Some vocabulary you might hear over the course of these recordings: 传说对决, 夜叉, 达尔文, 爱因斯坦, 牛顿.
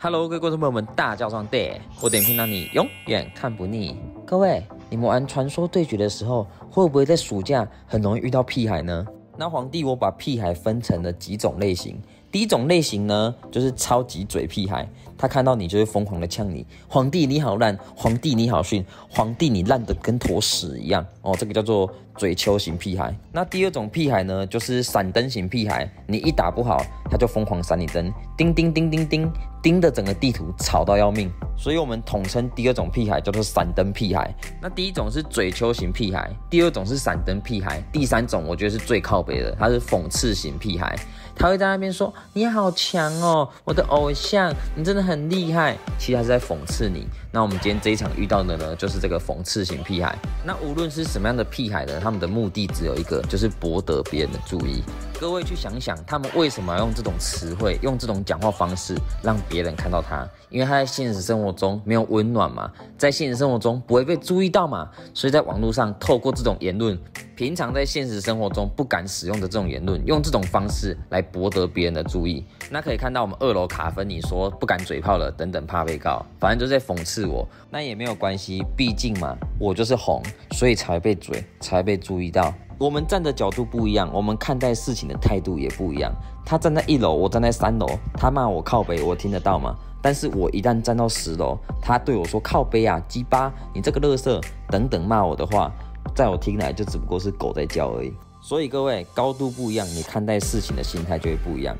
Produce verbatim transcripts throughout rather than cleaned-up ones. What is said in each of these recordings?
Hello， 各位观众朋友们，大家上对，我点评让你永远看不腻。各位，你们玩传说对决的时候，会不会在暑假很容易遇到屁孩呢？那皇帝我把屁孩分成了几种类型。第一种类型呢，就是超级嘴屁孩，他看到你就会疯狂的呛你，皇帝你好烂，皇帝你好逊，皇帝你烂得跟坨屎一样哦，这个叫做嘴丘型屁孩。那第二种屁孩呢，就是闪灯型屁孩，你一打不好，他就疯狂闪你灯，叮叮叮叮叮。 盯的整个地图吵到要命，所以我们统称第二种屁孩叫做闪灯屁孩。那第一种是嘴丘型屁孩，第二种是闪灯屁孩，第三种我觉得是最靠北的，他是讽刺型屁孩。他会在那边说：“你好强哦，我的偶像，你真的很厉害。”其实他是在讽刺你。那我们今天这一场遇到的呢，就是这个讽刺型屁孩。那无论是什么样的屁孩呢，他们的目的只有一个，就是博得别人的注意。各位去想想，他们为什么要用这种词汇，用这种讲话方式，让别人看到他，因为他在现实生活中没有温暖嘛，在现实生活中不会被注意到嘛，所以在网络上透过这种言论，平常在现实生活中不敢使用的这种言论，用这种方式来博得别人的注意。那可以看到我们二楼卡芬尼说不敢嘴炮了，等等怕被告，反正就在讽刺我。那也没有关系，毕竟嘛，我就是红，所以才被嘴，才被注意到。 我们站的角度不一样，我们看待事情的态度也不一样。他站在一楼，我站在三楼，他骂我靠北，我听得到吗？但是我一旦站到十楼，他对我说靠北啊，鸡巴，你这个垃圾，等等骂我的话，在我听来就只不过是狗在叫而已。所以各位，高度不一样，你看待事情的心态就会不一样。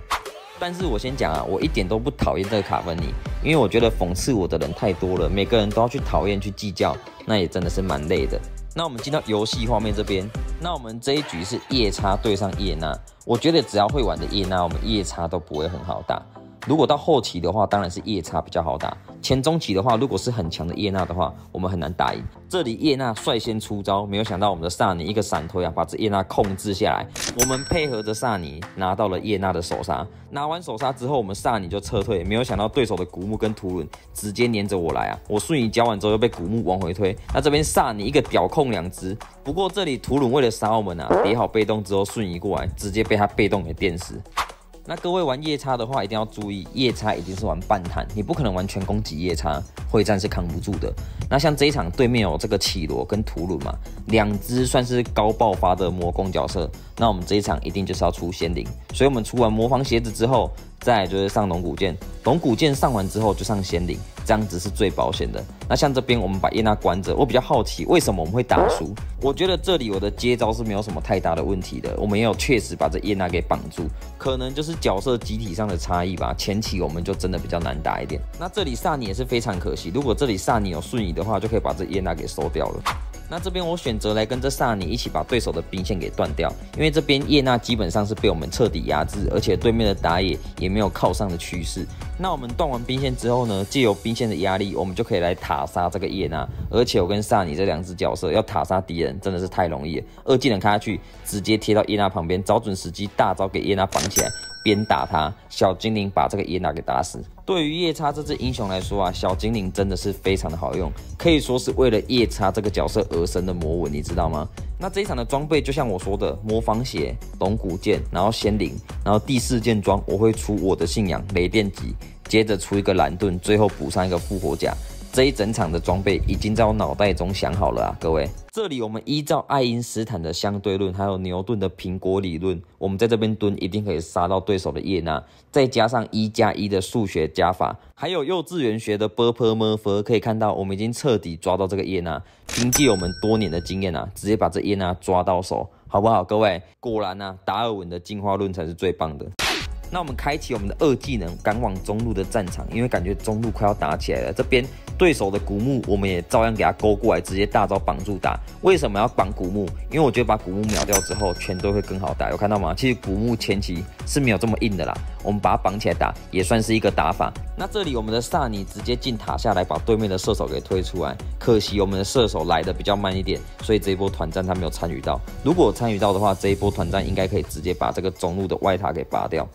但是我先讲啊，我一点都不讨厌这个卡芬尼，因为我觉得讽刺我的人太多了，每个人都要去讨厌、去计较，那也真的是蛮累的。那我们进到游戏画面这边，那我们这一局是夜叉对上叶娜，我觉得只要会玩的叶娜，我们夜叉都不会很好打。如果到后期的话，当然是夜叉比较好打；前中期的话，如果是很强的叶娜的话，我们很难打赢。这里叶娜率先出招，没有想到我们的萨尼一个闪推啊，把这叶娜控制下来。我们配合着萨尼拿到了叶娜的手刹，拿完手刹之后，我们萨尼就撤退。没有想到对手的古墓跟图伦直接黏着我来啊！我瞬移交完之后又被古墓往回推。那这边萨尼一个屌控两只，不过这里图伦为了杀我们啊，叠好被动之后瞬移过来，直接被他被动给电死。 那各位玩夜叉的话，一定要注意，夜叉一定是玩半坦，你不可能完全攻击夜叉，会战是扛不住的。那像这一场对面有这个绮罗跟图伦嘛，两只算是高爆发的魔攻角色，那我们这一场一定就是要出仙灵，所以我们出完魔方鞋子之后，再来就是上龙骨剑，龙骨剑上完之后就上仙灵，这样子是最保险的。那像这边我们把叶娜关着，我比较好奇为什么我们会打输，我觉得这里我的接招是没有什么太大的问题的，我们也有确实把这叶娜给绑住，可能就是 角色集体上的差异吧，前期我们就真的比较难打一点。那这里萨尼也是非常可惜，如果这里萨尼有瞬移的话，就可以把这叶娜给收掉了。那这边我选择来跟这萨尼一起把对手的兵线给断掉，因为这边叶娜基本上是被我们彻底压制，而且对面的打野也没有靠上的趋势。那我们断完兵线之后呢，借由兵线的压力，我们就可以来塔杀这个叶娜。而且我跟萨尼这两只角色要塔杀敌人真的是太容易了，二技能开下去，直接贴到叶娜旁边，找准时机大招给叶娜绑起来。 边打他，小精灵把这个叶娜给打死。对于夜叉这只英雄来说啊，小精灵真的是非常的好用，可以说是为了夜叉这个角色而生的魔纹，你知道吗？那这一场的装备就像我说的，魔方鞋、龙骨剑，然后仙灵，然后第四件装我会出我的信仰雷电戟，接着出一个蓝盾，最后补上一个复活甲。 这一整场的装备已经在我脑袋中想好了啊，各位。这里我们依照爱因斯坦的相对论，还有牛顿的苹果理论，我们在这边蹲一定可以杀到对手的叶娜，再加上一加一的数学加法，还有幼稚园学的 Burper Murphy， 可以看到我们已经彻底抓到这个叶娜，凭借我们多年的经验啊，直接把这叶娜抓到手，好不好？各位，果然啊，达尔文的进化论才是最棒的。 那我们开启我们的二技能，赶往中路的战场，因为感觉中路快要打起来了。这边对手的古墓，我们也照样给他勾过来，直接大招绑住打。为什么要绑古墓？因为我觉得把古墓秒掉之后，全队会更好打。有看到吗？其实古墓前期是没有这么硬的啦，我们把它绑起来打，也算是一个打法。那这里我们的萨尼直接进塔下来，把对面的射手给推出来。可惜我们的射手来的比较慢一点，所以这一波团战他没有参与到。如果我参与到的话，这一波团战应该可以直接把这个中路的外塔给拔掉。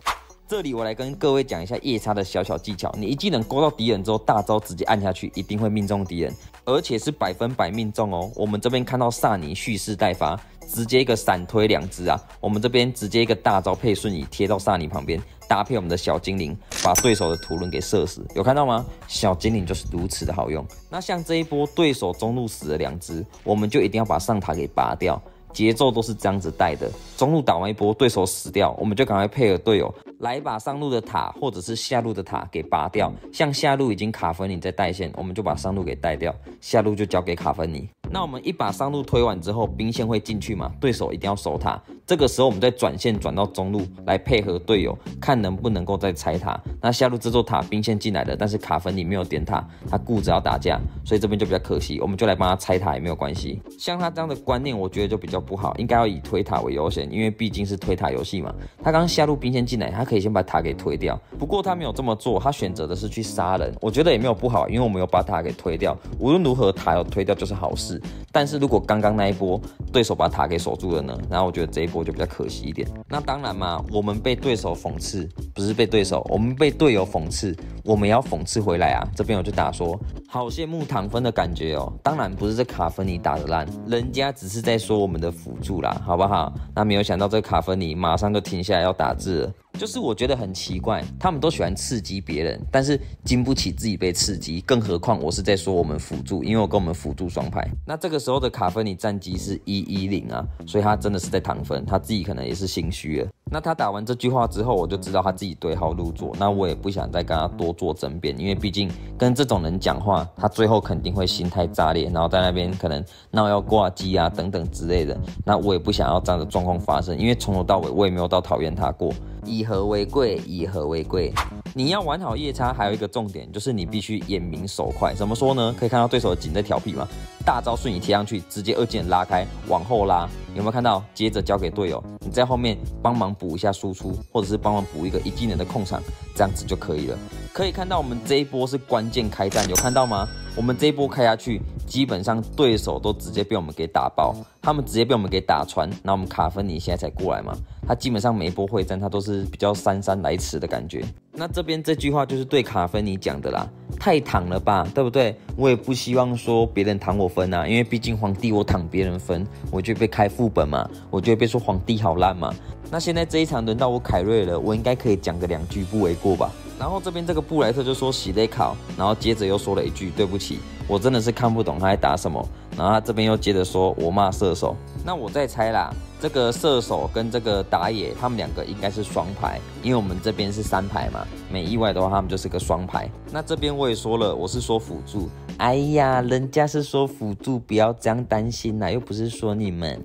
这里我来跟各位讲一下夜叉的小小技巧。你一技能勾到敌人之后，大招直接按下去，一定会命中敌人，而且是百分百命中哦。我们这边看到萨尼蓄势待发，直接一个闪推两只啊。我们这边直接一个大招配瞬移贴到萨尼旁边，搭配我们的小精灵，把对手的土伦给射死。有看到吗？小精灵就是如此的好用。那像这一波对手中路死了两只，我们就一定要把上塔给拔掉。 节奏都是这样子带的，中路打完一波，对手死掉，我们就赶快配合队友来把上路的塔或者是下路的塔给拔掉。像下路已经卡芬尼在带线，我们就把上路给带掉，下路就交给卡芬尼。那我们一把上路推完之后，兵线会进去嘛？对手一定要守塔。这个时候我们再转线转到中路来配合队友，看能不能够再拆塔。那下路这座塔兵线进来了，但是卡芬尼没有点塔，他固执要打架，所以这边就比较可惜。我们就来帮他拆塔也没有关系。像他这样的观念，我觉得就比较 不好，应该要以推塔为优先，因为毕竟是推塔游戏嘛。他刚下路兵线进来，他可以先把塔给推掉。不过他没有这么做，他选择的是去杀人，我觉得也没有不好，因为我们有把塔给推掉。无论如何，塔有推掉就是好事。但是如果刚刚那一波对手把塔给守住了呢，然后我觉得这一波就比较可惜一点。那当然嘛，我们被对手讽刺，不是被对手，我们被队友讽刺，我们也要讽刺回来啊。这边我就打说，好羡慕唐芬的感觉哦。当然不是这卡芬尼打得烂，人家只是在说我们的 辅助啦，好不好？那没有想到这个卡芬尼马上就停下来要打字了，就是我觉得很奇怪，他们都喜欢刺激别人，但是经不起自己被刺激，更何况我是在说我们辅助，因为我跟我们辅助双排。那这个时候的卡芬尼战绩是一百一十啊，所以他真的是在躺分，他自己可能也是心虚了。 那他打完这句话之后，我就知道他自己对号入座。那我也不想再跟他多做争辩，因为毕竟跟这种人讲话，他最后肯定会心态炸裂，然后在那边可能闹要挂机啊等等之类的。那我也不想要这样的状况发生，因为从头到尾我也没有到讨厌他过。以和为贵，以和为贵。你要玩好夜叉，还有一个重点就是你必须眼明手快。怎么说呢？可以看到对手的井在调皮嘛，大招瞬移贴上去，直接二技能拉开，往后拉。 有没有看到？接着交给队友，你在后面帮忙补一下输出，或者是帮忙补一个一技能的控场，这样子就可以了。可以看到我们这一波是关键开战，有看到吗？我们这一波开下去，基本上对手都直接被我们给打爆，他们直接被我们给打穿。那我们卡芬尼现在才过来嘛，他基本上每一波会战他都是比较姗姗来迟的感觉。那这边这句话就是对卡芬尼讲的啦，太躺了吧，对不对？我也不希望说别人躺我分啊，因为毕竟皇帝我躺别人分，我就被开副 副本嘛，我就会被说皇帝好烂嘛。那现在这一场轮到我凯瑞了，我应该可以讲个两句不为过吧。然后这边这个布莱特就说洗内考，然后接着又说了一句对不起，我真的是看不懂他在打什么。然后他这边又接着说我骂射手，那我再猜啦，这个射手跟这个打野他们两个应该是双排，因为我们这边是三排嘛，没意外的话他们就是个双排。那这边我也说了，我是说辅助，哎呀，人家是说辅助，不要这样担心啦，又不是说你们。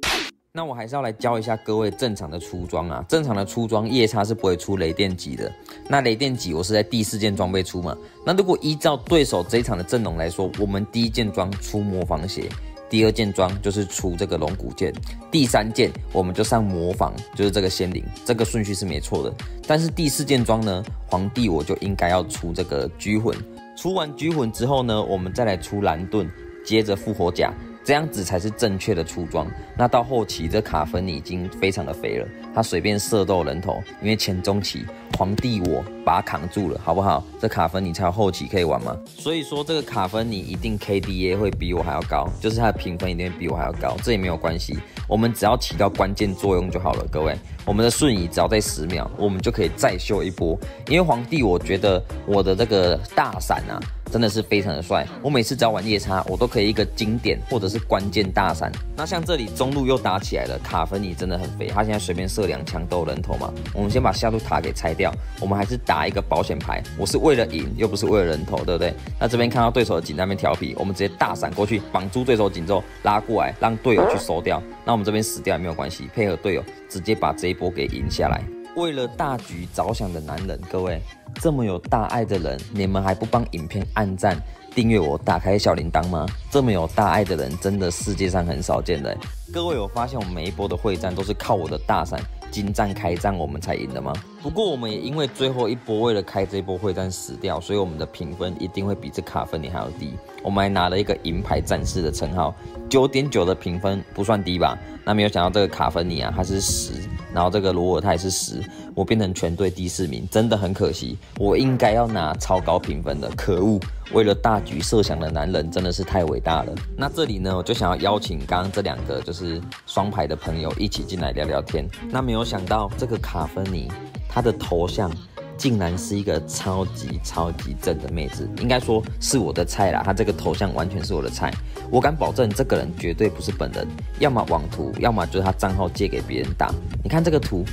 那我还是要来教一下各位正常的出装啊，正常的出装夜叉是不会出雷电戟的。那雷电戟我是在第四件装备出嘛。那如果依照对手这一场的阵容来说，我们第一件装出魔防鞋，第二件装就是出这个龙骨剑，第三件我们就上魔防，就是这个仙灵，这个顺序是没错的。但是第四件装呢，皇帝我就应该要出这个拘魂，出完拘魂之后呢，我们再来出蓝盾，接着复活甲。 这样子才是正确的出装。那到后期，这卡芬尼已经非常的肥了，他随便射都有人头，因为前中期皇帝我把他扛住了，好不好？这卡芬尼才有后期可以玩嘛。所以说，这个卡芬尼一定 K D A 会比我还要高，就是他的评分一定会比我还要高，这也没有关系。我们只要起到关键作用就好了，各位。我们的瞬移只要在十秒，我们就可以再秀一波。因为皇帝，我觉得我的这个大闪啊， 真的是非常的帅，我每次只要玩夜叉，我都可以一个经典或者是关键大闪。那像这里中路又打起来了，卡芬尼真的很肥，他现在随便射两枪都有人头嘛。我们先把下路塔给拆掉，我们还是打一个保险牌，我是为了赢，又不是为了人头，对不对？那这边看到对手的井在那边调皮，我们直接大闪过去，绑住对手井之后拉过来，让队友去收掉。那我们这边死掉也没有关系，配合队友直接把这一波给赢下来。 为了大局着想的男人，各位这么有大爱的人，你们还不帮影片按赞、订阅我、打开小铃铛吗？这么有大爱的人，真的世界上很少见的。各位有发现我们每一波的会战都是靠我的大闪、金战开战我们才赢的吗？不过我们也因为最后一波为了开这一波会战死掉，所以我们的评分一定会比这卡芬尼还要低。我们还拿了一个银牌战士的称号， 九点九 的评分不算低吧？那没有想到这个卡芬尼啊，他是十。 然后这个罗尔泰是十，我变成全队第四名，真的很可惜。我应该要拿超高评分的，可恶！为了大局设想的男人真的是太伟大了。那这里呢，我就想要邀请刚刚这两个就是双排的朋友一起进来聊聊天。那没有想到这个卡芬尼她的头像竟然是一个超级超级正的妹子，应该说是我的菜啦。她这个头像完全是我的菜，我敢保证这个人绝对不是本人，要么网图，要么就是她账号借给别人打。你看这个图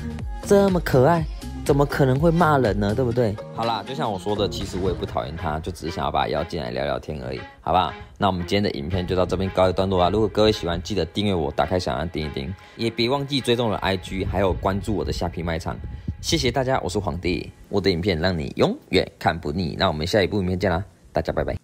这么可爱，怎么可能会骂人呢？对不对？好啦，就像我说的，其实我也不讨厌他，就只是想要把他邀进来聊聊天而已，好不好？那我们今天的影片就到这边告一段落啦。如果各位喜欢，记得订阅我，打开小铃铛叮一叮，也别忘记追踪我的 I G， 还有关注我的虾皮卖场。谢谢大家，我是皇帝，我的影片让你永远看不腻。那我们下一部影片见啦，大家拜拜。